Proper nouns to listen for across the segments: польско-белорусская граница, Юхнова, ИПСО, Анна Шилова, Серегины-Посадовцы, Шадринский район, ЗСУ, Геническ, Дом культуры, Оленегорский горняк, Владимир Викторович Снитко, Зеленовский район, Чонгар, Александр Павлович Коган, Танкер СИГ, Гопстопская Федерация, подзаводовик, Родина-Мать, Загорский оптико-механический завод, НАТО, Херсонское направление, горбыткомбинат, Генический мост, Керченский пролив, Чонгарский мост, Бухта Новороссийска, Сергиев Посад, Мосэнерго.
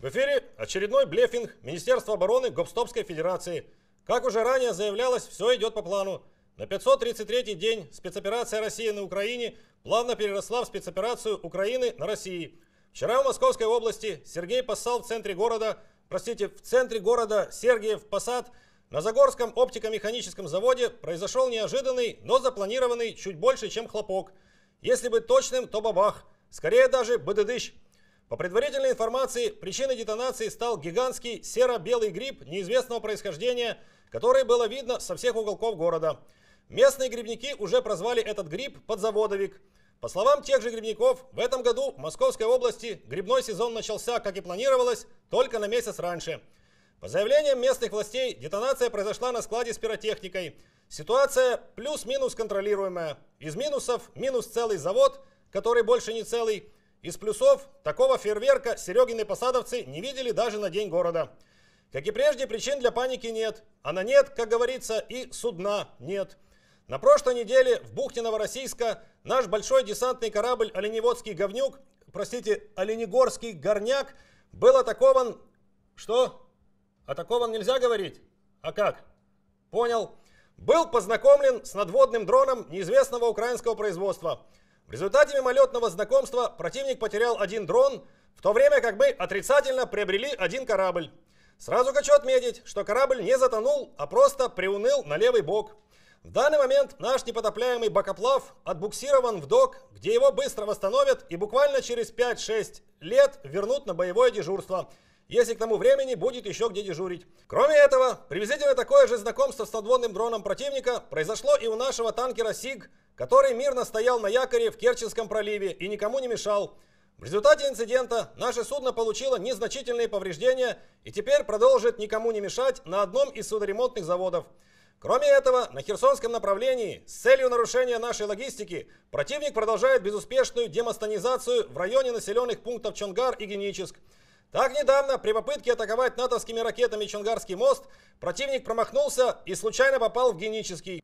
В эфире очередной блефинг Министерства обороны Гопстопской Федерации. Как уже ранее заявлялось, все идет по плану. На 533-й день спецоперация России на Украине плавно переросла в спецоперацию Украины на России. Вчера в Московской области в центре города Сергиев Посад на Загорском оптико-механическом заводе произошел неожиданный, но запланированный чуть больше, чем хлопок. Если быть точным, то бабах. Скорее даже бадыдыщ. По предварительной информации, причиной детонации стал гигантский серо-белый гриб неизвестного происхождения, который было видно со всех уголков города. Местные грибники уже прозвали этот гриб «подзаводовик». По словам тех же грибников, в этом году в Московской области грибной сезон начался, как и планировалось, только на месяц раньше. По заявлениям местных властей, детонация произошла на складе с пиротехникой. Ситуация плюс-минус контролируемая. Из минусов минус целый завод, который больше не целый. Из плюсов, такого фейерверка Серегины-Посадовцы не видели даже на День города. Как и прежде, причин для паники нет. А на нет, как говорится, и судна нет. На прошлой неделе в бухте Новороссийска наш большой десантный корабль Оленегорский горняк был атакован... Что? Атакован нельзя говорить? А как? Понял. Был познакомлен с надводным дроном неизвестного украинского производства. В результате мимолетного знакомства противник потерял один дрон, в то время как мы отрицательно приобрели один корабль. Сразу хочу отметить, что корабль не затонул, а просто приуныл на левый бок. В данный момент наш непотопляемый бакоплав отбуксирован в док, где его быстро восстановят и буквально через 5-6 лет вернут на боевое дежурство, если к тому времени будет еще где дежурить. Кроме этого, приблизительно такое же знакомство с надводным дроном противника произошло и у нашего танкера СИГ, который мирно стоял на якоре в Керченском проливе и никому не мешал. В результате инцидента наше судно получило незначительные повреждения и теперь продолжит никому не мешать на одном из судоремонтных заводов. Кроме этого, на Херсонском направлении с целью нарушения нашей логистики противник продолжает безуспешную демастанизацию в районе населенных пунктов Чонгар и Геническ. Так недавно при попытке атаковать натовскими ракетами Чонгарский мост противник промахнулся и случайно попал в Генический.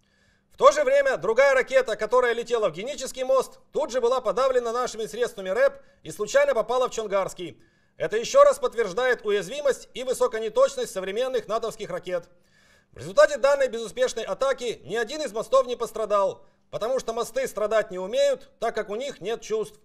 В то же время другая ракета, которая летела в Генический мост, тут же была подавлена нашими средствами РЭП и случайно попала в Чонгарский. Это еще раз подтверждает уязвимость и высоконеточность современных натовских ракет. В результате данной безуспешной атаки ни один из мостов не пострадал, потому что мосты страдать не умеют, так как у них нет чувств.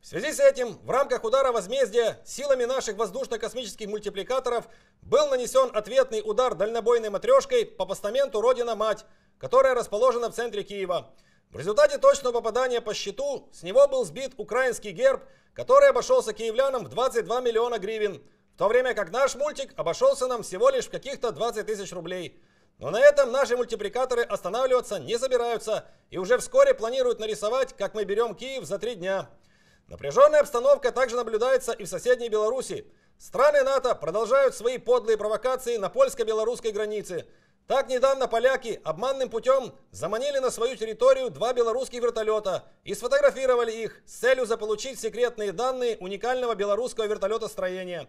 В связи с этим, в рамках удара возмездия силами наших воздушно-космических мультипликаторов был нанесен ответный удар дальнобойной матрешкой по постаменту «Родина-Мать», которая расположена в центре Киева. В результате точного попадания по щиту с него был сбит украинский герб, который обошелся киевлянам в 22 миллиона гривен, в то время как наш мультик обошелся нам всего лишь в каких-то 20 тысяч рублей. Но на этом наши мультипликаторы останавливаться не собираются и уже вскоре планируют нарисовать, как мы берем Киев за 3 дня. Напряженная обстановка также наблюдается и в соседней Беларуси. Страны НАТО продолжают свои подлые провокации на польско-белорусской границе. Так, недавно поляки обманным путем заманили на свою территорию 2 белорусских вертолета и сфотографировали их с целью заполучить секретные данные уникального белорусского вертолетостроения.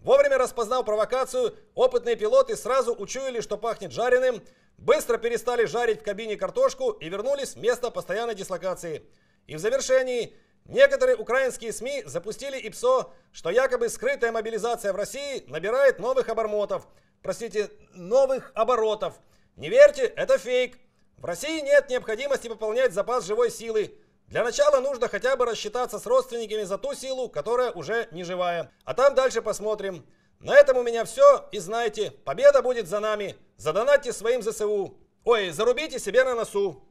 Вовремя распознав провокацию, опытные пилоты сразу учуяли, что пахнет жареным, быстро перестали жарить в кабине картошку и вернулись в место постоянной дислокации. И в завершении... Некоторые украинские СМИ запустили ИПСО, что якобы скрытая мобилизация в России набирает новых оборотов. Не верьте, это фейк. В России нет необходимости пополнять запас живой силы. Для начала нужно хотя бы рассчитаться с родственниками за ту силу, которая уже не живая. А там дальше посмотрим. На этом у меня все. И знайте, победа будет за нами. Задонатьте своим ЗСУ. Ой, зарубите себе на носу.